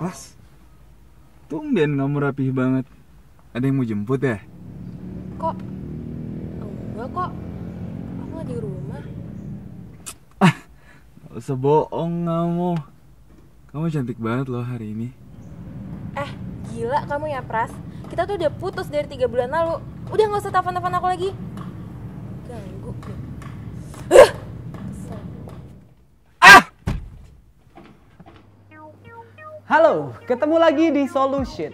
Ras, tumben kamu rapih banget. Ada yang mau jemput ya? Kok? Enggak kok, aku lagi di rumah. Ah, gak usah bohong kamu. Kamu cantik banget loh hari ini. Eh, gila kamu ya Pras. Kita tuh udah putus dari 3 bulan lalu. Udah gak usah telepon-telepon aku lagi. Ganggu. Halo, ketemu lagi di Solushit.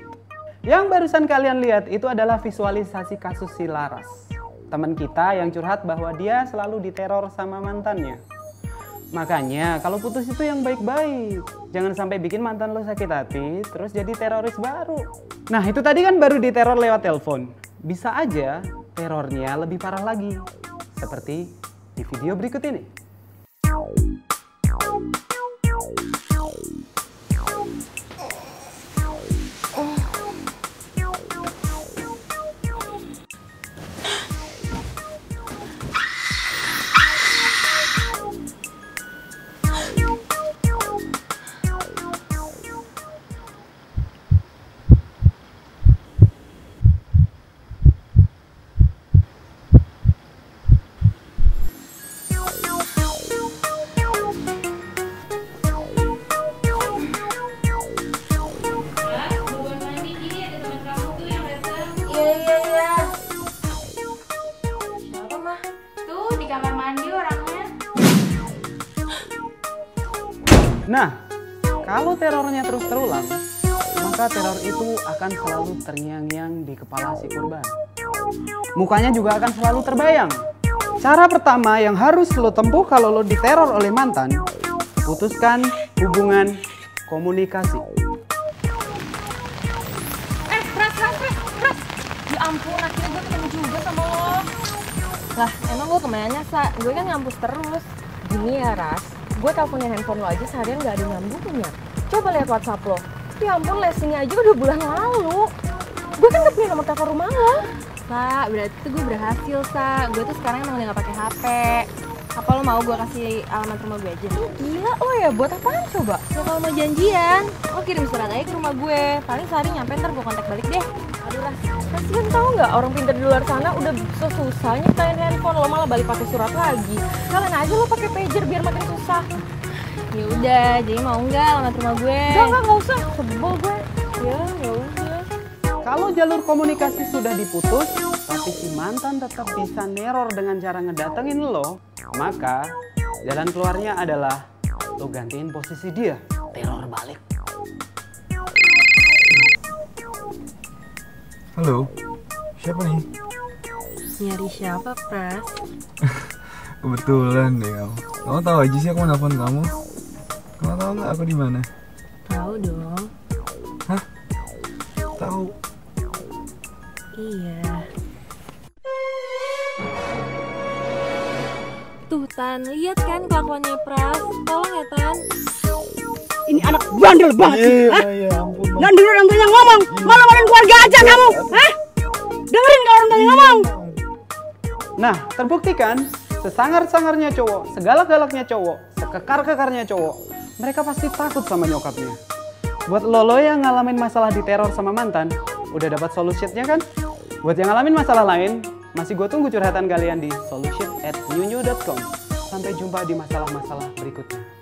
Yang barusan kalian lihat itu adalah visualisasi kasus si Laras, teman kita yang curhat bahwa dia selalu diteror sama mantannya. Makanya kalau putus itu yang baik-baik, jangan sampai bikin mantan lo sakit hati terus jadi teroris baru. Nah itu tadi kan baru diteror lewat telepon. Bisa aja terornya lebih parah lagi, seperti di video berikut ini. Nah, kalau terornya terus terulang, maka teror itu akan selalu terngiang-ngiang di kepala si korban. Mukanya juga akan selalu terbayang. Cara pertama yang harus lo tempuh kalau lo diteror oleh mantan, putuskan hubungan komunikasi. Pras. Ya ampun, akhirnya gue ketemu juga sama lo. Lah, emang gue kemana, Sa? Gue kan ngampus terus. Gini ya, Ras. Gue teleponin handphone lo aja seharian gak ada nyambungnya. Coba lihat WhatsApp lo. Ya ampun, lesingnya aja udah bulan lalu. Gue kan gak punya nomor telepon rumah lo. Sa, berarti tuh gue berhasil, Sa. Gue tuh sekarang emang udah gak pakai HP. Apa lo mau gue kasih alamat rumah gue aja? Oh, gila lo ya, buat apaan coba? Ya kalau mau janjian, lo kirim surat aja ke rumah gue. Paling sehari nyampe, ntar gue kontak balik deh. Aduh Ras, kasihan tau gak orang pintar di luar sana udah susah nyiptain handphone, lo malah balik pakai surat lagi. Kalian aja lo pakai pager biar makin susah. Ya udah, jadi mau nggak alamat rumah gue? Enggak usah, sebel gue. Ya. Kalau jalur komunikasi sudah diputus, tapi si mantan tetap bisa neror dengan cara ngedatengin lo, maka jalan keluarnya adalah lo gantiin posisi dia, teror balik. Halo, siapa nih? Nyari siapa, Pras? Kebetulan deh kamu. Kamu tahu aja sih aku nelfon kamu. Kamu tahu nggak aku di mana? Tahu dong. Hah? Tahu? Iya. Tuh Tan, lihat kan kelakuannya Pras. Tolong ya Tan. Ini anak bandel banget sih, hah? Dan dulu orang tuanya ngomong, malah main keluarga aja kamu, hah? Dengerin kalau orang tuanya ngomong. Nah, terbuktikan sesangar-sangarnya cowok, segalak-galaknya cowok, sekekar-kekarnya cowok, mereka pasti takut sama nyokapnya. Buat lo yang ngalamin masalah diteror sama mantan, udah dapat solusinya kan? Buat yang ngalamin masalah lain, masih gue tunggu curhatan kalian di solushit@nyunyucom. Sampai jumpa di masalah-masalah berikutnya.